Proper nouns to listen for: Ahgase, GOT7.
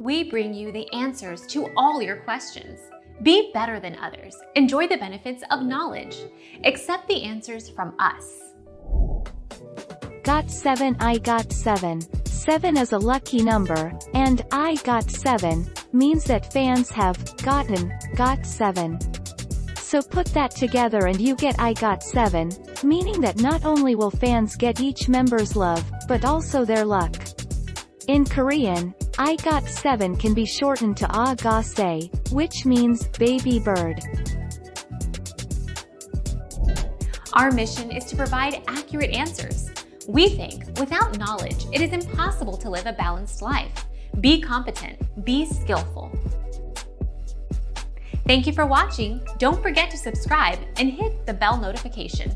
We bring you the answers to all your questions. Be better than others. Enjoy the benefits of knowledge. Accept the answers from us. GOT7. I got 7. 7 is a lucky number, and I got 7 means that fans have got 7. So put that together and you get I got 7, meaning that not only will fans get each member's love, but also their luck. In Korean, I got 7 can be shortened to Ahgase, which means baby bird. Our mission is to provide accurate answers. We think without knowledge, it is impossible to live a balanced life. Be competent, be skillful. Thank you for watching. Don't forget to subscribe and hit the bell notification.